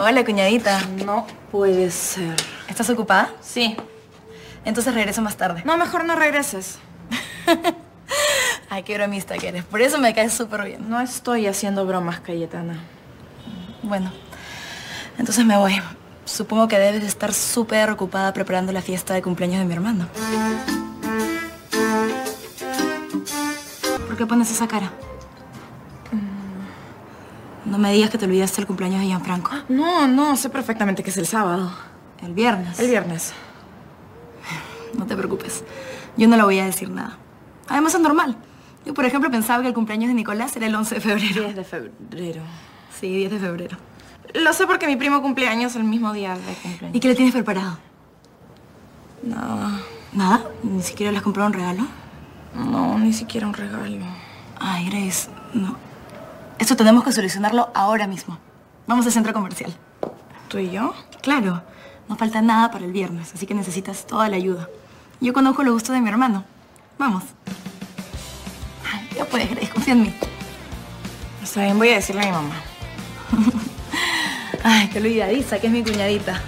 Hola, cuñadita. No puede ser. ¿Estás ocupada? Sí. Entonces regreso más tarde. No, mejor no regreses. Ay, qué bromista que eres. Por eso me caes súper bien. No estoy haciendo bromas, Cayetana. Bueno, entonces me voy. Supongo que debes estar súper ocupada preparando la fiesta de cumpleaños de mi hermano. ¿Por qué pones esa cara? No me digas que te olvidaste el cumpleaños de Gianfranco. No, no, sé perfectamente que es el sábado. ¿El viernes? El viernes. No te preocupes. Yo no le voy a decir nada. Además es normal. Yo, por ejemplo, pensaba que el cumpleaños de Nicolás era el 11 de febrero. 10 de febrero. Sí, 10 de febrero. Lo sé porque mi primo cumpleaños el mismo día de cumpleaños. ¿Y qué le tienes preparado? Nada. ¿Nada? ¿Ni siquiera le has comprado un regalo? No, ni siquiera un regalo. Ay, Grace, no. Esto tenemos que solucionarlo ahora mismo. Vamos al centro comercial. ¿Tú y yo? Claro. No falta nada para el viernes, así que necesitas toda la ayuda. Yo conozco los gustos de mi hermano. Vamos. Ay, ya puedes, Grace, confía en mí. Está bien, voy a decirle a mi mamá. Ay, qué olvidadiza que es mi cuñadita.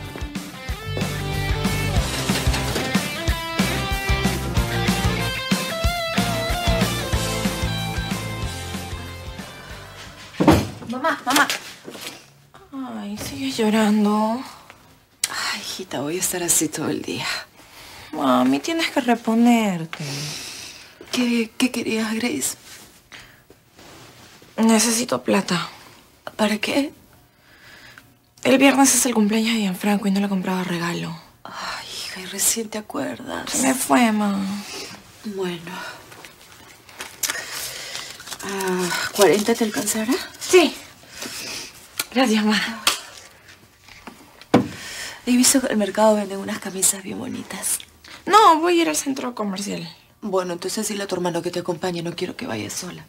Mamá, mamá. Ay, sigues llorando. Ay, hijita, voy a estar así todo el día. Mami, tienes que reponerte. ¿Qué querías, Grace? Necesito plata. ¿Para qué? El viernes es el cumpleaños de Gianfranco y no le compraba regalo. Ay, hija, y recién te acuerdas. Se me fue, mamá. Bueno. 40 te alcanzará. Sí. Gracias, mamá. He visto que en el mercado venden unas camisas bien bonitas. No, voy a ir al centro comercial. Bueno, entonces dile a tu hermano que te acompañe. No quiero que vayas sola.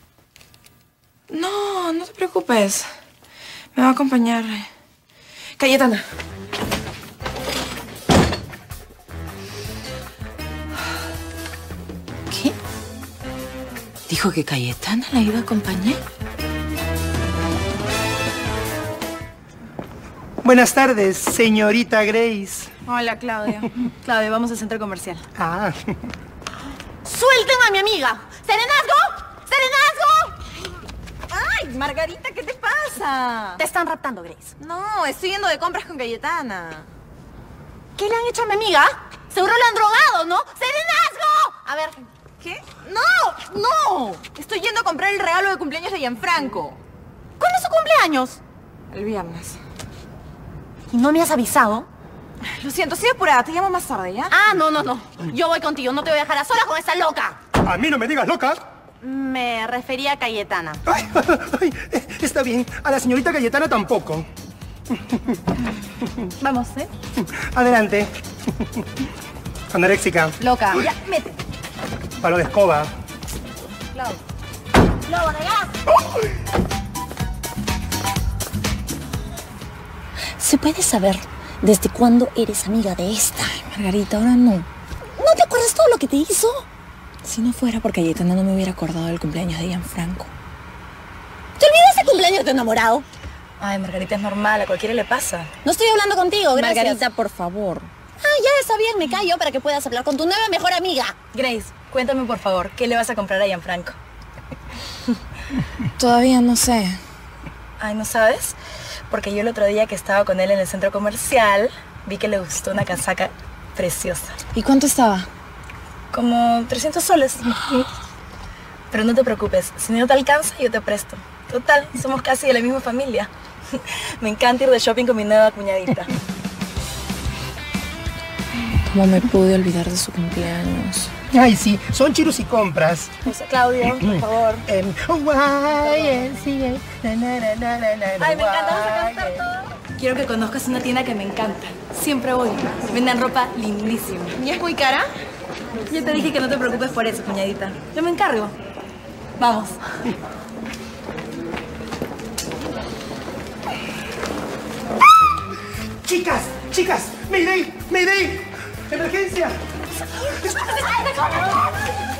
No, no te preocupes. Me va a acompañar. Cayetana. ¿Qué? ¿Dijo que Cayetana la iba a acompañar? Buenas tardes, señorita Grace. Hola, Claudia. Claudia, vamos al centro comercial. Ah. ¡Suelten a mi amiga! ¡Serenazgo! ¡Serenazgo! ¡Ay, Margarita, qué te pasa! Te están raptando, Grace. No, estoy yendo de compras con Cayetana. ¿Qué le han hecho a mi amiga? Seguro la han drogado, ¿no? ¡Serenazgo! A ver, ¿qué? ¡No! ¡No! Estoy yendo a comprar el regalo de cumpleaños de Gianfranco. ¿Cuándo es su cumpleaños? El viernes. ¿Y no me has avisado? Lo siento, estoy apurada. Te llamo más tarde, ¿ya? Ah, no, no, no. Yo voy contigo. No te voy a dejar a sola con esa loca. A mí no me digas loca. Me refería a Cayetana. Ay, ay, está bien. A la señorita Cayetana tampoco. Vamos, ¿eh? Adelante. Anoréxica. Loca. Ya, mete. Palo de escoba. Lobo. Lobo, regás. ¿Se puede saber desde cuándo eres amiga de esta? Ay, Margarita, ahora no. ¿No te acuerdas todo lo que te hizo? Si no fuera porque Cayetana no me hubiera acordado del cumpleaños de Gianfranco. ¿Te olvidas el cumpleaños de tu enamorado? Ay, Margarita, es normal. A cualquiera le pasa. No estoy hablando contigo, gracias. Margarita, por favor. Ah, ya está bien. Me callo para que puedas hablar con tu nueva mejor amiga. Grace, cuéntame, por favor, ¿qué le vas a comprar a Gianfranco? Todavía no sé. Ay, ¿no sabes? Porque yo el otro día que estaba con él en el centro comercial, vi que le gustó una casaca preciosa. ¿Y cuánto estaba? Como 300 soles. Pero no te preocupes, si no te alcanza, yo te presto. Total, somos casi de la misma familia. Me encanta ir de shopping con mi nueva cuñadita. ¿Cómo me pude olvidar de su cumpleaños? Ay, sí, son chiros y compras. Pues, Claudia, por favor. Ay, me encanta, vamos a cantar todo. Quiero que conozcas una tienda que me encanta. Siempre voy. Venden ropa lindísima. ¿Y es muy cara? Yo te dije que no te preocupes por eso, cuñadita. Yo me encargo. Vamos. Chicas, chicas, mayday, mayday. ¡Emergencia! ¡Ay!